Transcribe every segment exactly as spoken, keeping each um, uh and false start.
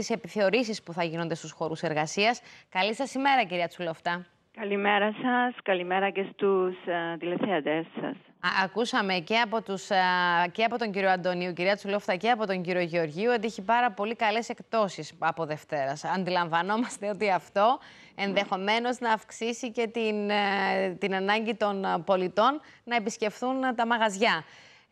τις επιθεωρήσεις που θα γίνονται στους χώρους εργασίας. Καλή σας ημέρα, κυρία Τσουλόφτα. Καλημέρα σας, καλημέρα και στους uh, τηλεθεατές σας. Α, ακούσαμε και από, τους, uh, και από τον κύριο Αντωνίου, κυρία Τσουλόφτα, και από τον κύριο Γεωργίου ότι έχει πάρα πολύ καλές εκτόσεις από Δευτέρας. Αντιλαμβανόμαστε ότι αυτό ενδεχομένως να αυξήσει και την, uh, την ανάγκη των πολιτών να επισκεφθούν uh, τα μαγαζιά.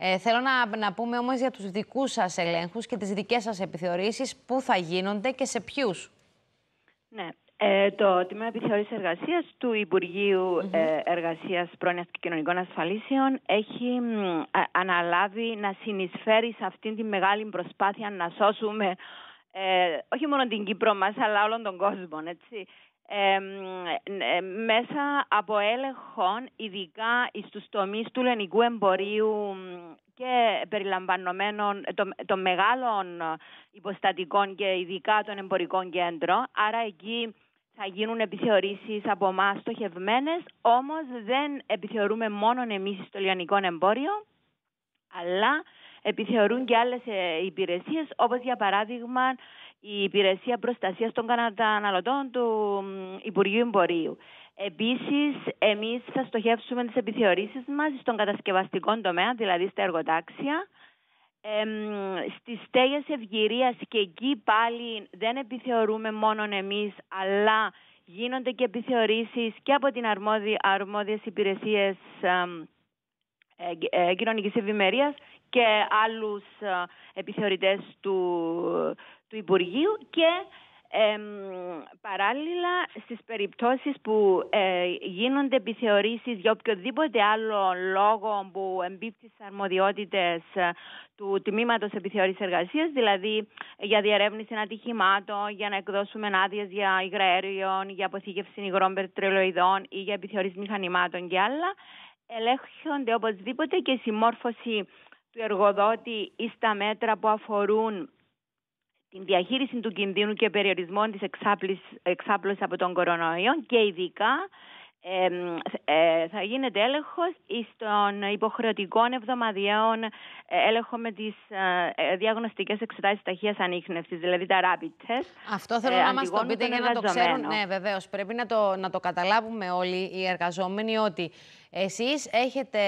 Ε, θέλω να, να πούμε όμως για τους δικούς σας ελέγχους και τις δικές σας επιθεωρήσεις, πού θα γίνονται και σε ποιους. Ναι. Ε, το Τμήμα Επιθεώρησης Εργασίας του Υπουργείου mm-hmm. ε, Εργασίας, Πρόνοιας και Κοινωνικών Ασφαλίσεων έχει ε, αναλάβει να συνεισφέρει σε αυτήν τη μεγάλη προσπάθεια να σώσουμε ε, όχι μόνο την Κύπρο μας, αλλά όλον τον κόσμο, έτσι. Ε, ε, μέσα από έλεγχον, ειδικά στους τομείς του λιανικού εμπορίου και περιλαμβανομένων των, των μεγάλων υποστατικών και ειδικά των εμπορικών κέντρων. Άρα εκεί θα γίνουν επιθεωρήσεις από εμάς στοχευμένες, όμως δεν επιθεωρούμε μόνο εμείς στο λιανικό εμπόριο, αλλά επιθεωρούν και άλλες υπηρεσίες, όπως για παράδειγμα η Υπηρεσία Προστασίας των Καταναλωτών του Υπουργείου Εμπορίου. Επίσης, εμείς θα στοχεύσουμε τις επιθεωρήσεις μας στον κατασκευαστικό τομέα, δηλαδή στα εργοτάξια. Ε, στις στέγες ευγυρίας και εκεί πάλι δεν επιθεωρούμε μόνο εμείς, αλλά γίνονται και επιθεωρήσεις και από την αρμόδι, αρμόδιες υπηρεσίες ε, ε, κοινωνικής ευημερίας και άλλους επιθεωρητές του, του Υπουργείου και ε, παράλληλα στις περιπτώσεις που ε, γίνονται επιθεωρήσεις για οποιοδήποτε άλλο λόγο που εμπίπτει στις αρμοδιότητες του Τμήματος Επιθεώρησης Εργασίας, δηλαδή για διερεύνηση ατυχημάτων, για να εκδώσουμε άδειες για υγραέριων, για αποθήκευση υγρών πετρελοειδών ή για επιθεωρήσεις μηχανημάτων και άλλα, ελέγχονται οπωσδήποτε και η συμμόρφωση του εργοδότη ή στα μέτρα που αφορούν την διαχείριση του κινδύνου και περιορισμό της εξάπλωσης από τον κορονοϊό και ειδικά ε, ε, θα γίνεται έλεγχος στον υποχρεωτικό εβδομαδιαίων έλεγχο με τις ε, διαγνωστικές εξετάσεις ταχείας ανίχνευσης, δηλαδή τα rapid test. Αυτό θέλω ε, να μας το πείτε για να το ξέρουν. Ναι, βεβαίως. Πρέπει να το, να το καταλάβουμε όλοι οι εργαζόμενοι ότι εσείς έχετε,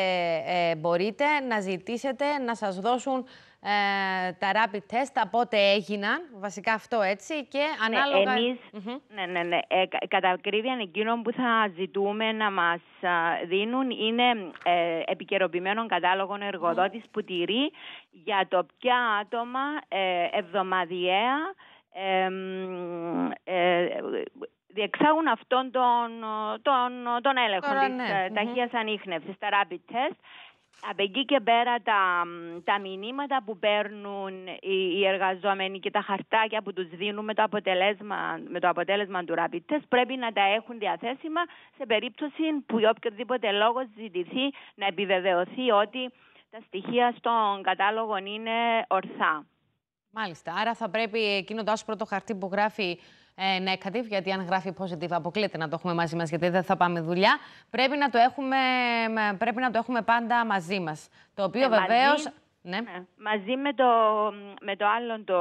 ε, μπορείτε να ζητήσετε να σας δώσουν Ε, τα rapid test, τα πότε έγιναν, βασικά αυτό έτσι, και ανάλογα... Ναι, εμείς, mm-hmm. ναι, ναι, ναι. Ε, κατά ακρίβεια, εκείνο που θα ζητούμε να μας δίνουν είναι ε, επικαιροποιημένων κατάλογων εργοδότης mm. που τηρεί για το ποια άτομα ε, εβδομαδιαία ε, ε, ε, διεξάγουν αυτόν τον, τον, τον έλεγχο Τώρα, της ναι. ταχείας mm-hmm. ανίχνευσης, τα rapid test. Από εκεί και πέρα τα, τα μηνύματα που παίρνουν οι, οι εργαζόμενοι και τα χαρτάκια που τους δίνουν με το αποτέλεσμα, με το αποτέλεσμα του rapid test πρέπει να τα έχουν διαθέσιμα σε περίπτωση που για οποιοδήποτε λόγο ζητηθεί να επιβεβαιωθεί ότι τα στοιχεία στον κατάλογο είναι ορθά. Μάλιστα. Άρα θα πρέπει εκείνο το άσπρο το χαρτί που γράφει negative, γιατί αν γράφει positive αποκλείται να το έχουμε μαζί μας, γιατί δεν θα πάμε δουλειά. Πρέπει να το έχουμε, πρέπει να το έχουμε πάντα μαζί μας. Το οποίο ε, βεβαίως... Μαζί, ναι. Ναι, μαζί με το, με το άλλο το,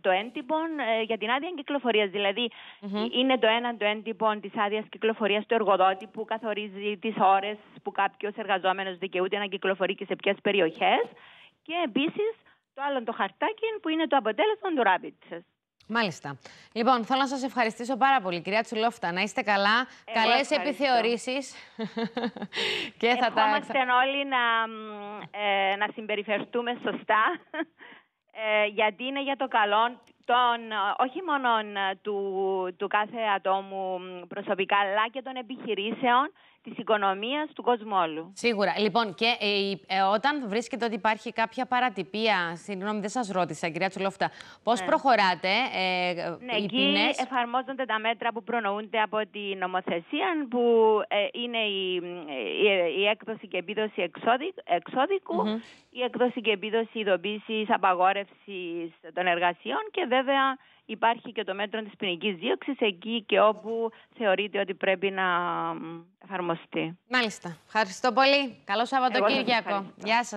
το έντυπο ε, για την άδεια κυκλοφορίας. Δηλαδή mm-hmm. είναι το ένα το έντυπο της άδειας κυκλοφορίας του εργοδότη που καθορίζει τις ώρες που κάποιος εργαζόμενος δικαιούται να κυκλοφορεί και σε ποιες περιοχές. Και επίσης το άλλο το χαρτάκι που είναι το αποτέλεσμα του rapid test. Μάλιστα. Λοιπόν, θέλω να σας ευχαριστήσω πάρα πολύ, κυρία Τσουλόφτα. Να είστε καλά. Εγώ καλές επιθεωρήσεις. Και θα τα... Ευχόμαστε όλοι να, ε, να συμπεριφερθούμε σωστά, ε, γιατί είναι για το καλό των, όχι μόνο του, του κάθε ατόμου προσωπικά, αλλά και των επιχειρήσεων, της οικονομίας, του κόσμου όλου. Σίγουρα. Λοιπόν, και ε, ε, όταν βρίσκεται ότι υπάρχει κάποια παρατυπία, συγγνώμη, δεν σας ρώτησα, κυρία Τσουλόφτα, πώς ναι. προχωράτε ε, ναι, οι ποινές... εφαρμόζονται τα μέτρα που προνοούνται από την νομοθεσία, που ε, είναι η, η, η έκδοση και επίδοση εξώδικ, εξώδικου, mm-hmm. η έκδοση και επίδοση ειδοποίησης απαγόρευσης των εργασιών και βέβαια υπάρχει και το μέτρο της ποινικής δίωξης εκεί και όπου θεωρείται ότι πρέπει να εφαρμοστεί. Μάλιστα. Ευχαριστώ πολύ. Καλό Σαββατοκύριακο. Γεια σας.